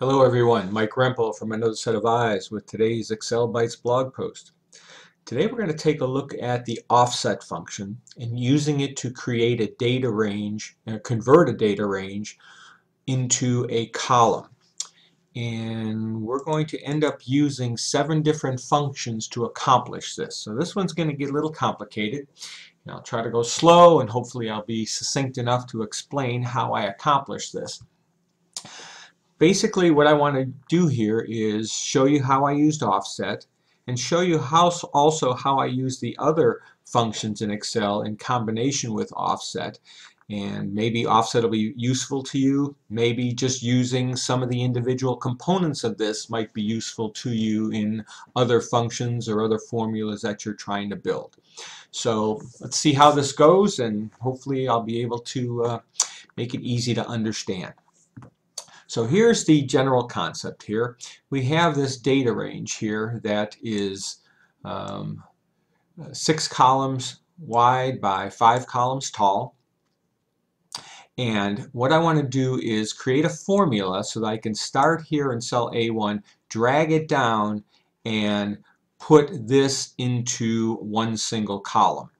Hello everyone, Mike Rempel from Another Set of Eyes with today's Excel Bytes blog post. Today we're going to take a look at the offset function and using it to create a data range, convert a data range into a column. And we're going to end up using 7 different functions to accomplish this. So this one's going to get a little complicated. And I'll try to go slow and hopefully I'll be succinct enough to explain how I accomplish this. Basically what I want to do here is show you how I used offset and show you how also how I use the other functions in Excel in combination with offset, and maybe offset will be useful to you, maybe just using some of the individual components of this might be useful to you in other functions or other formulas that you're trying to build. So let's see how this goes and hopefully I'll be able to make it easy to understand. So here's the general concept here. We have this data range here that is 6 columns wide by 5 columns tall. And what I want to do is create a formula so that I can start here in cell A1, drag it down, and put this into one single column.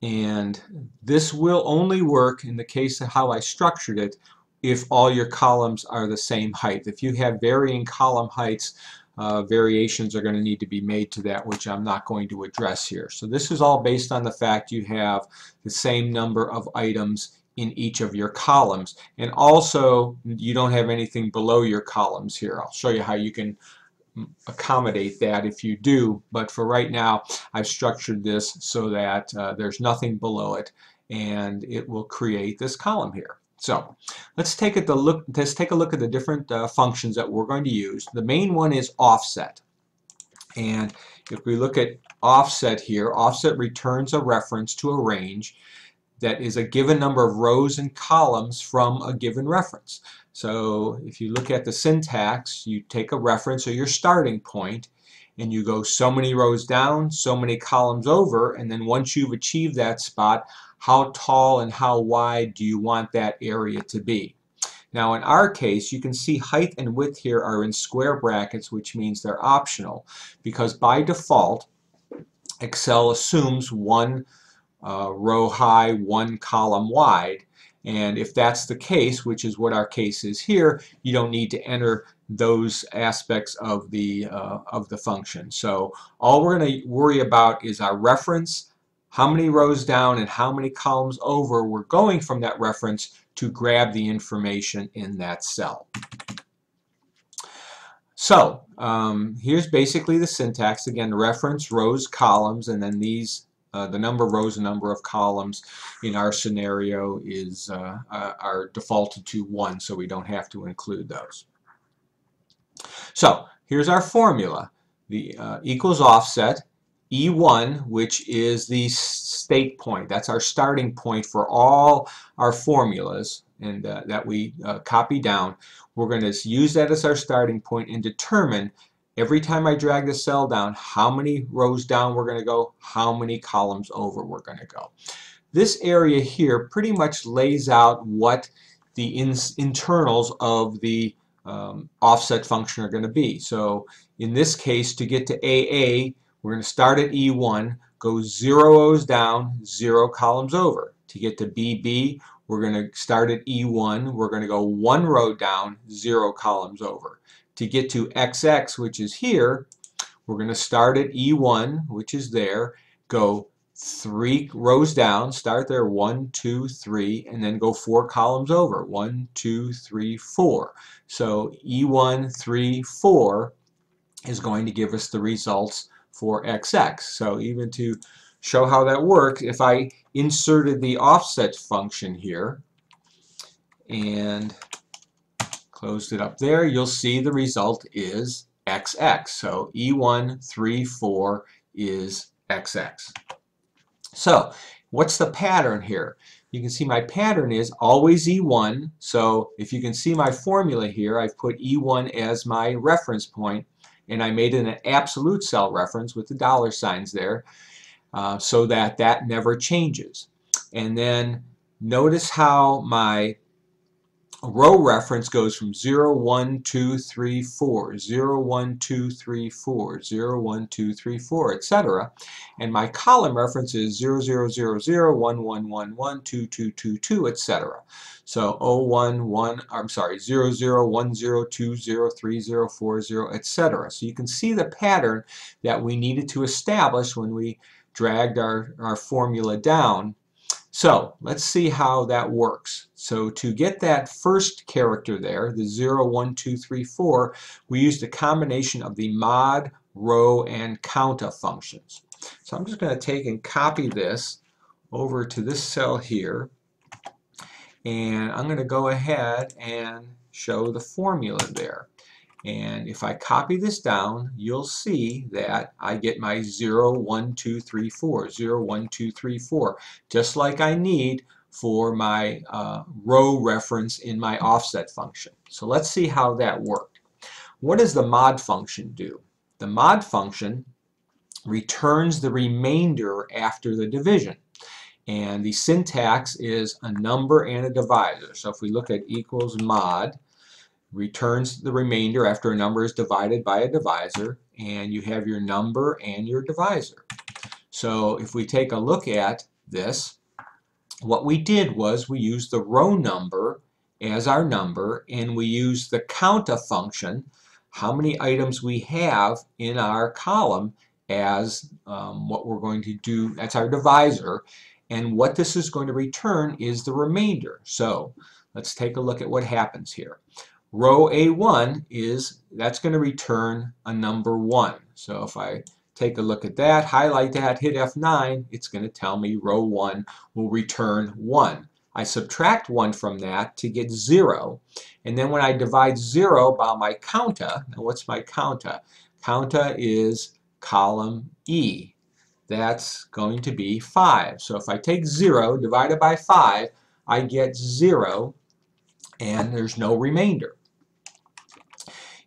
And this will only work in the case of how I structured it if all your columns are the same height. If you have varying column heights, variations are going to need to be made to that, which I'm not going to address here. So this is all based on the fact you have the same number of items in each of your columns. And also, you don't have anything below your columns here. I'll show you how you can accommodate that if you do, but for right now, I've structured this so that there's nothing below it, and it will create this column here. So let's take a look at the different functions that we're going to use. The main one is offset. And if we look at offset here, offset returns a reference to a range that is a given number of rows and columns from a given reference. So if you look at the syntax, you take a reference or your starting point and you go so many rows down, so many columns over, and then once you've achieved that spot, how tall and how wide do you want that area to be? Now in our case, you can see height and width here are in square brackets, which means they're optional, because by default Excel assumes 1 row high, 1 column wide, and if that's the case, which is what our case is here, you don't need to enter those aspects of the function. So all we're going to worry about is our reference, how many rows down and how many columns over we're going from that reference to grab the information in that cell. So here's basically the syntax. Again, reference, rows, columns, and then these the number of rows and number of columns in our scenario is are defaulted to 1, so we don't have to include those. So here's our formula. The equals offset, E1, which is the state point. That's our starting point for all our formulas and that we copy down. We're going to use that as our starting point and determine every time I drag the cell down, how many rows down we're going to go, how many columns over we're going to go. This area here pretty much lays out what the internals of the offset function are going to be. So in this case, to get to AA, we're going to start at E1, go 0 rows down, 0 columns over. To get to BB, we're going to start at E1, we're going to go 1 row down, 0 columns over. To get to XX, which is here, we're going to start at E1, which is there, go 3 rows down, start there, 1, 2, 3, and then go 4 columns over, 1, 2, 3, 4. So E1, 3, 4 is going to give us the results for XX. So even to show how that works, if I inserted the offset function here and closed it up there, you'll see the result is XX. So E1, 3, 4 is XX. So what's the pattern here? You can see my pattern is always E1. So if you can see my formula here, I've put E1 as my reference point and I made it an absolute cell reference with the dollar signs there so that that never changes. And then notice how my row reference goes from 0, 1, 2, 3, 4, 0, 1, 2, 3, 4, 0, 1, 2, 3, 4, etc. And my column reference is 0, 0, 0, 0, 1, 1, 1, 1, 2, 2, 2, 2, etc. So 0, 1, 1, I'm sorry, 0, 0, 1, 0, 2, 0, 3, 0, 4, 0, etc. So you can see the pattern that we needed to establish when we dragged our formula down. So let's see how that works. So to get that first character there, the 0, 1, 2, 3, 4, we used a combination of the MOD, ROW, and COUNTA functions. So I'm just going to take and copy this over to this cell here, and I'm going to go ahead and show the formula there. And if I copy this down, you'll see that I get my 0, 1, 2, 3, 4, 0, 1, 2, 3, 4, just like I need for my row reference in my offset function. So let's see how that worked. What does the mod function do? The mod function returns the remainder after the division. And the syntax is a number and a divisor. So if we look at equals mod, returns the remainder after a number is divided by a divisor, and you have your number and your divisor. So if we take a look at this, what we did was we used the row number as our number, and we used the COUNTA function, how many items we have in our column, as what we're going to do, that's our divisor, and what this is going to return is the remainder. So let's take a look at what happens here. Row A1 is, that's going to return a number 1. So if I take a look at that, highlight that, hit F9, it's going to tell me row 1 will return 1. I subtract 1 from that to get 0. And then when I divide 0 by my COUNTA, now what's my COUNTA? COUNTA is column E. That's going to be 5. So if I take 0 divided by 5, I get 0, and there's no remainder.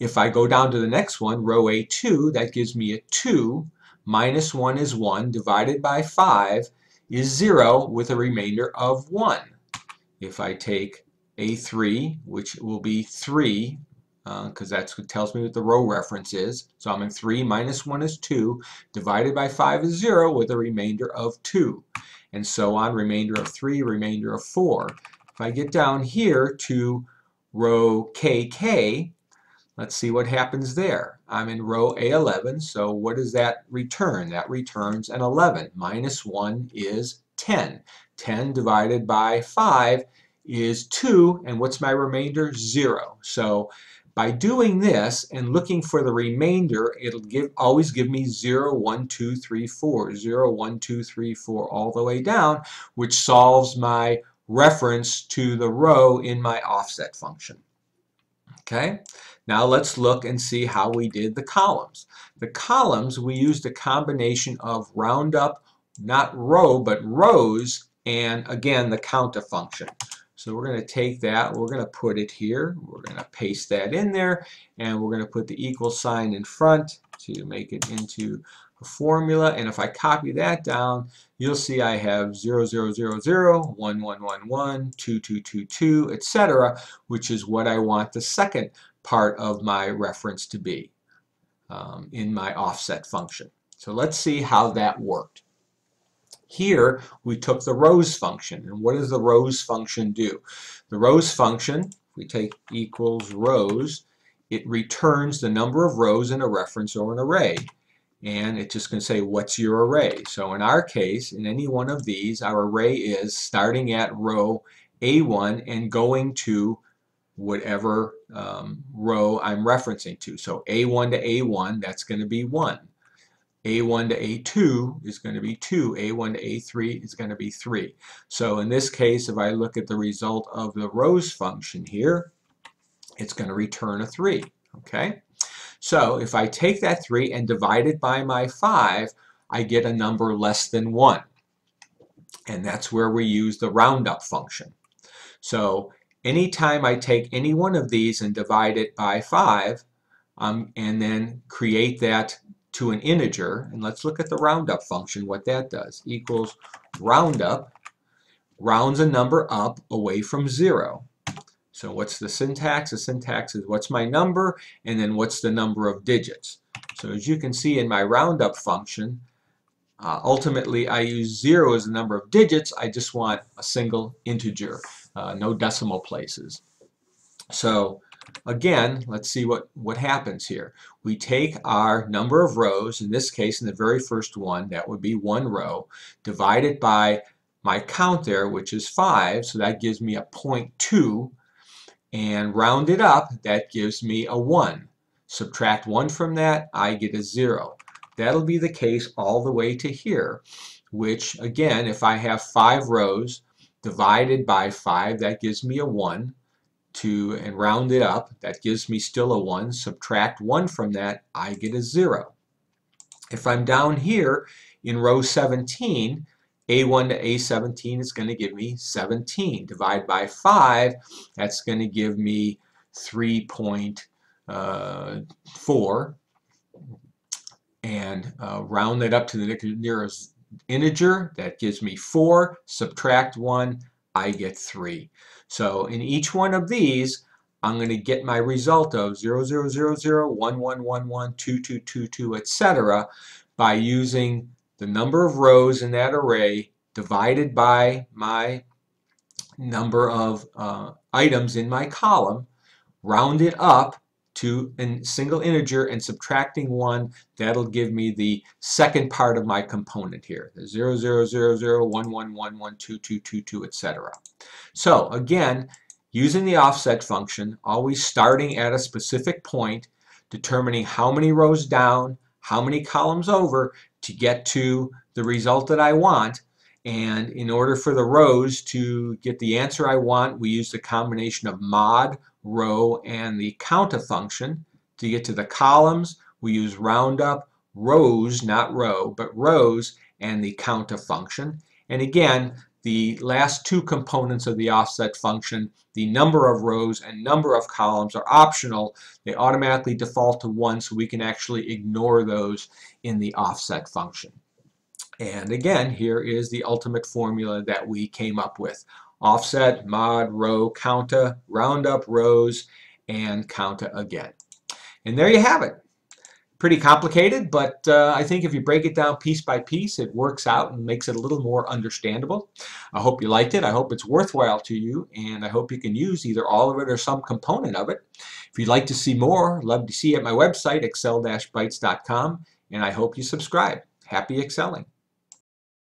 If I go down to the next one, row A2, that gives me a 2, minus 1 is 1, divided by 5 is 0 with a remainder of 1. If I take A3, which will be 3, because that's what tells me what the row reference is, so I'm in 3 minus 1 is 2, divided by 5 is 0 with a remainder of 2, and so on, remainder of 3, remainder of 4. If I get down here to row KK, let's see what happens there. I'm in row A11, so what does that return? That returns an 11. Minus 1 is 10. 10 divided by 5 is 2, and what's my remainder? 0. So by doing this and looking for the remainder, it'll always give me 0, 1, 2, 3, 4, 0, 1, 2, 3, 4 all the way down, which solves my reference to the row in my offset function. Okay, now let's look and see how we did the columns. The columns, we used a combination of roundup, not row, but rows, and again the COUNTA function. So we're going to take that, we're going to put it here, we're going to paste that in there, and we're going to put the equal sign in front to make it into formula. And if I copy that down, you'll see I have 0, 0, 0, 0, 1, 1, 1, 1, 2, 2, 2, 2, etc., which is what I want the second part of my reference to be in my offset function. So let's see how that worked. Here we took the ROWS function, and what does the ROWS function do? The ROWS function, we take equals ROWS, it returns the number of rows in a reference or an array. And it's just going to say, what's your array? So in our case, in any one of these, our array is starting at row A1 and going to whatever row I'm referencing to. So A1 to A1, that's going to be 1. A1 to A2 is going to be 2. A1 to A3 is going to be 3. So in this case, if I look at the result of the ROWS function here, it's going to return a 3. Okay? So if I take that 3 and divide it by my 5, I get a number less than 1. And that's where we use the roundup function. So anytime I take any one of these and divide it by 5, and then create that to an integer, and let's look at the roundup function, what that does. Equals roundup, rounds a number up away from 0. So what's the syntax? The syntax is what's my number and then what's the number of digits. So as you can see in my roundup function, ultimately I use 0 as the number of digits. I just want a single integer, no decimal places. So again, let's see what happens here. We take our number of rows, in this case in the very first one, that would be one row, divided by my count there, which is 5, so that gives me a 0.2, and round it up, that gives me a 1. Subtract 1 from that, I get a 0. That'll be the case all the way to here, which again, if I have 5 rows divided by 5, that gives me a 1. And round it up, that gives me still a 1. Subtract 1 from that, I get a 0. If I'm down here in row 17, A1 to A17 is going to give me 17. Divide by 5, that's going to give me 3.4. And round it up to the nearest integer, that gives me 4. Subtract 1, I get 3. So in each one of these, I'm going to get my result of 0, 0, 0, 0, 1, 1, 1, 1, 2, 2, 2, 2, etc. by using the number of rows in that array divided by my number of items in my column, round it up to a single integer and subtracting 1, that'll give me the second part of my component here, the 0, 0, 0, 0, 1, 1, 1, 1, 2, 2, 2, 2, etc. So again, using the offset function, always starting at a specific point, determining how many rows down, how many columns over to get to the result that I want. And in order for the rows to get the answer I want, we use the combination of MOD, ROW, and the COUNTA function. To get to the columns, we use ROUNDUP, ROWS, not ROW, but ROWS, and the COUNTA function. And again, the last two components of the offset function, the number of rows and number of columns, are optional. They automatically default to 1, so we can actually ignore those in the offset function. And again, here is the ultimate formula that we came up with. Offset, mod, row, counta, roundup, rows, and counta again. And there you have it. Pretty complicated, but I think if you break it down piece by piece, it works out and makes it a little more understandable. I hope you liked it. I hope it's worthwhile to you, and I hope you can use either all of it or some component of it. If you'd like to see more, love to see you at my website, excel-bytes.com, and I hope you subscribe. Happy excelling.